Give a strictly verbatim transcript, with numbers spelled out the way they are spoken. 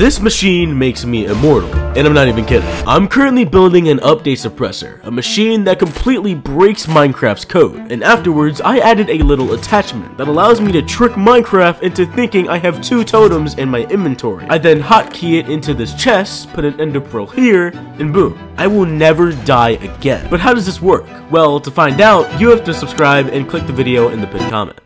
This machine makes me immortal, and I'm not even kidding. I'm currently building an update suppressor, a machine that completely breaks Minecraft's code, and afterwards I added a little attachment that allows me to trick Minecraft into thinking I have two totems in my inventory. I then hotkey it into this chest, put an ender pearl here, and boom, I will never die again. But how does this work? Well, to find out, you have to subscribe and click the video in the pinned comment.